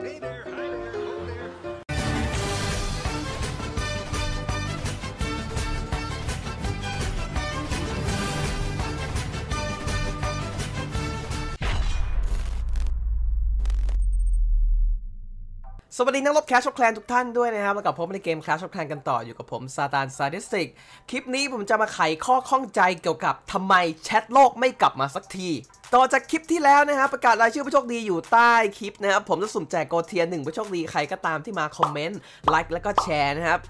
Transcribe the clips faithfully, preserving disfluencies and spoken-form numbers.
สวัสดีนักรบ Clash of Clans ทุกท่านด้วยนะครับมากับผมในเกม Clash of Clans กันต่ออยู่กับผมซาตานซาดิสติกคลิปนี้ผมจะมาไขข้อข้องใจเกี่ยวกับทำไมแชทโลกไม่กลับมาสักทีต่อจากคลิปที่แล้วนะครับประกาศรายชื่อผู้โชคดีอยู่ใต้คลิปนะครับผมจะสุ่มแจกโกเทียหนึ่งผู้โชคดีใครก็ตามที่มาคอมเมนต์ไลค์และก็แชร์นะครับ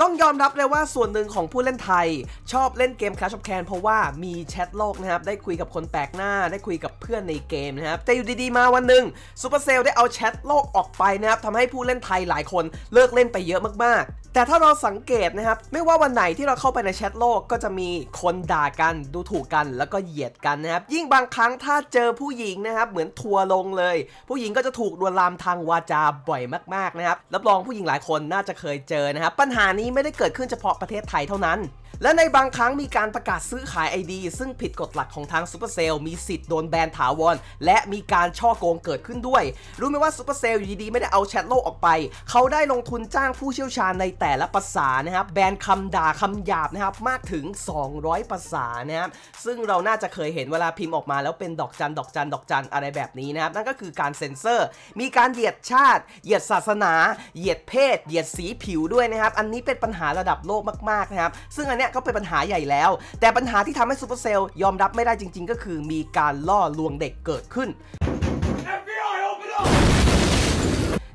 ต้องยอมรับเลยว่าส่วนหนึ่งของผู้เล่นไทยชอบเล่นเกม Clash of Clans เพราะว่ามีแชทโลกนะครับได้คุยกับคนแปลกหน้าได้คุยกับเพื่อนในเกมนะครับแต่อยู่ดีๆมาวันหนึ่ง Supercell ได้เอาแชทโลกออกไปนะครับทำให้ผู้เล่นไทยหลายคนเลิกเล่นไปเยอะมากๆแต่ถ้าเราสังเกตนะครับไม่ว่าวันไหนที่เราเข้าไปในแชทโลกก็จะมีคนด่ากันดูถูกกันแล้วก็เหยียดกันนะครับยิ่งบางครั้งถ้าเจอผู้หญิงนะครับเหมือนทัวลงเลยผู้หญิงก็จะถูกลวนลามทางวาจาบ่อยมากๆนะครับรับรองผู้หญิงหลายคนน่าจะเคยเจอนะครับปัญหานี้ไม่ได้เกิดขึ้นเฉพาะประเทศไทยเท่านั้นและในบางครั้งมีการประกาศซื้อขาย ไอ ดี ซึ่งผิดกฎหลักของทาง Supercell มีสิทธิ์โดนแบนถาวรและมีการช่อโกงเกิดขึ้นด้วยรู้ไหมว่า Supercell อยู่ดีๆไม่ได้เอาแชทโลกออกไปเขาได้ลงทุนจ้างผู้เชี่ยวชาญในแต่ละภาษานะครับแบนคำด่าคำหยาบนะครับมากถึงสองร้อยภาษานะครับซึ่งเราน่าจะเคยเห็นเวลาพิมพ์ออกมาแล้วเป็นดอกจันดอกจันดอกจันอะไรแบบนี้นะครับนั่นก็คือการเซ็นเซอร์มีการเหยียดชาติเหยียดศาสนาเหยียดเพศเหยียดสีผิวด้วยนะครับอันนี้เป็นปัญหาระดับโลกมากๆนะครับซึ่งอันเนี้ยก็เป็นปัญหาใหญ่แล้วแต่ปัญหาที่ทำให้ Supercell ยอมรับไม่ได้จริงๆก็คือมีการล่อลวงเด็กเกิดขึ้น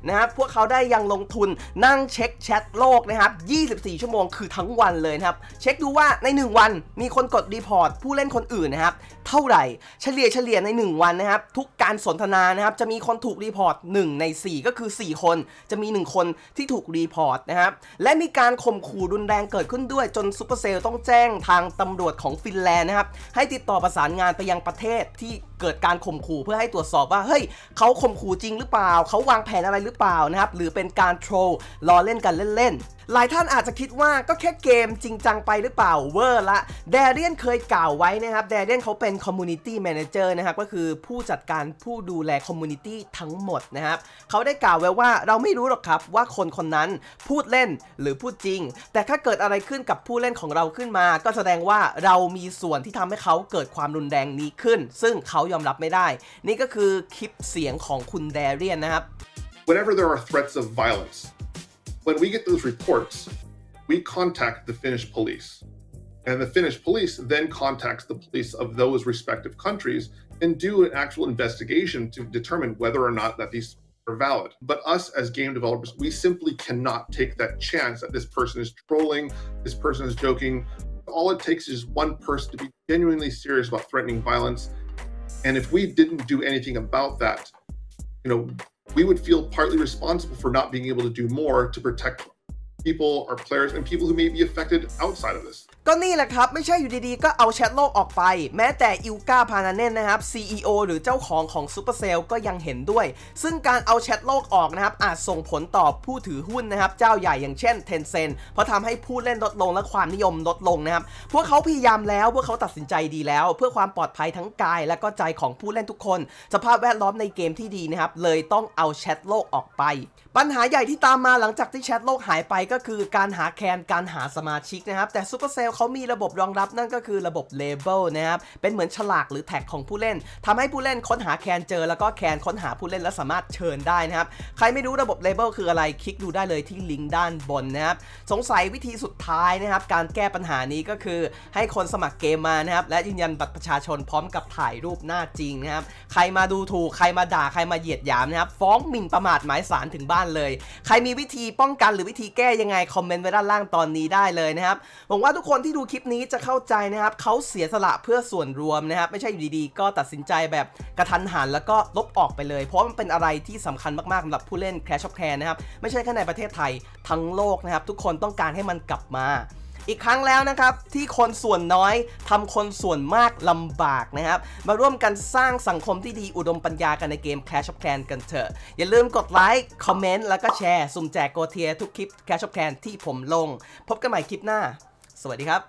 นะครับพวกเขาได้ยังลงทุนนั่งเช็คแชทโลกนะครับยี่สิบสี่ชั่วโมงคือทั้งวันเลยนะครับเช็คดูว่าในหนึ่งวันมีคนกดรีพอร์ตผู้เล่นคนอื่นนะครับเท่าไหร่เฉลี่ยเฉลี่ยในหนึ่งวันนะครับทุกการสนทนานะครับจะมีคนถูกรีพอร์ตหนึ่งในสี่ก็คือสี่คนจะมีหนึ่งคนที่ถูกรีพอร์ตนะครับและมีการข่มขู่รุนแรงเกิดขึ้นด้วยจน Supercell ต้องแจ้งทางตำรวจของฟินแลนด์นะครับให้ติดต่อประสานงานไปยังประเทศที่เกิดการข่มขู่เพื่อให้ตรวจสอบว่าเฮ้ยเขาข่มขู่จริงหรือเปล่าเขาวางแผนอะไรหรือเปล่านะครับหรือเป็นการโทรลล้อเล่นกันเล่นๆหลายท่านอาจจะคิดว่าก็แค่เกมจริงจังไปหรือเปล่าเวอร์ละแดเรียนเคยกล่าวไว้นะครับแดเรียนเขาเป็น Community Manager นะครับก็คือผู้จัดการผู้ดูแล Community ทั้งหมดนะครับเขาได้กล่าวไว้ว่าเราไม่รู้หรอกครับว่าคนคนนั้นพูดเล่นหรือพูดจริงแต่ถ้าเกิดอะไรขึ้นกับผู้เล่นของเราขึ้นมาก็แสดงว่าเรามีส่วนที่ทำให้เขาเกิดความรุนแรงนี้ขึ้นซึ่งเขายอมรับไม่ได้นี่ก็คือคลิปเสียงของคุณแดเรียนนะครับWhenever there are threats of violence, when we get those reports, we contact the Finnish police. And the Finnish police then contacts the police of those respective countries and do an actual investigation to determine whether or not that these are valid. But us as game developers, we simply cannot take that chance that this person is trolling, this person is joking. All it takes is one person to be genuinely serious about threatening violence. And if we didn't do anything about that, you know,We would feel partly responsible for not being able to do more to protect people, our players, and people who may be affected outside of this.ก็นี่แหละครับไม่ใช่อยู่ดีๆก็เอาแชทโลกออกไปแม้แต่อิลกาพานาเน่นนะครับ ซี อี โอ หรือเจ้าของของ Supercell ก็ยังเห็นด้วยซึ่งการเอาแชทโลกออกนะครับอาจส่งผลต่อผู้ถือหุ้นนะครับเจ้าใหญ่อย่างเช่น Tencent เพราะทำให้ผู้เล่นลดลงและความนิยมลดลงนะครับพวกเขาพยายามแล้วพวกเขาตัดสินใจดีแล้วเพื่อความปลอดภัยทั้งกายและก็ใจของผู้เล่นทุกคนสภาพแวดล้อมในเกมที่ดีนะครับเลยต้องเอาแชทโลกออกไปปัญหาใหญ่ที่ตามมาหลังจากที่แชทโลกหายไปก็คือการหาแคนการหาสมาชิกนะครับแต่ Supercellเขามีระบบรองรับนั่นก็คือระบบเลเบลนะครับเป็นเหมือนฉลากหรือแท็กของผู้เล่นทำให้ผู้เล่นค้นหาแคนเจอแล้วก็แคนค้นหาผู้เล่นและสามารถเชิญได้นะครับใครไม่รู้ระบบเลเบลคืออะไรคลิกดูได้เลยที่ลิงก์ด้านบนนะครับสงสัยวิธีสุดท้ายนะครับการแก้ปัญหานี้ก็คือให้คนสมัครเกมมานะครับและยืนยันบัตรประชาชนพร้อมกับถ่ายรูปหน้าจริงนะครับใครมาดูถูกใครมาด่าใครมาเหยียดหยามนะครับฟ้องหมิ่นประมาทหมายศาลถึงบ้านเลยใครมีวิธีป้องกันหรือวิธีแก้ยังไงคอมเมนต์ไว้ด้านล่างตอนนี้ได้เลยนะครับหวังว่าทุกคนที่ดูคลิปนี้จะเข้าใจนะครับเขาเสียสละเพื่อส่วนรวมนะครับไม่ใช่อยู่ดีๆก็ตัดสินใจแบบกระทันหันแล้วก็ลบออกไปเลยเพราะมันเป็นอะไรที่สำคัญมากๆสำหรับผู้เล่น Clash of Clans นะครับไม่ใช่แค่ในประเทศไทยทั้งโลกนะครับทุกคนต้องการให้มันกลับมาอีกครั้งแล้วนะครับที่คนส่วนน้อยทำคนส่วนมากลำบากนะครับมาร่วมกันสร้างสังคมที่ดีอุดมปัญญากันในเกม Clash of Clans กันเถอะอย่าลืมกดไลค์คอมเมนต์แล้วก็แชร์สุ่มแจกโกเทียทุกคลิป Clash of Clans ที่ผมลงพบกันใหม่คลิปหน้าสวัสดีครับ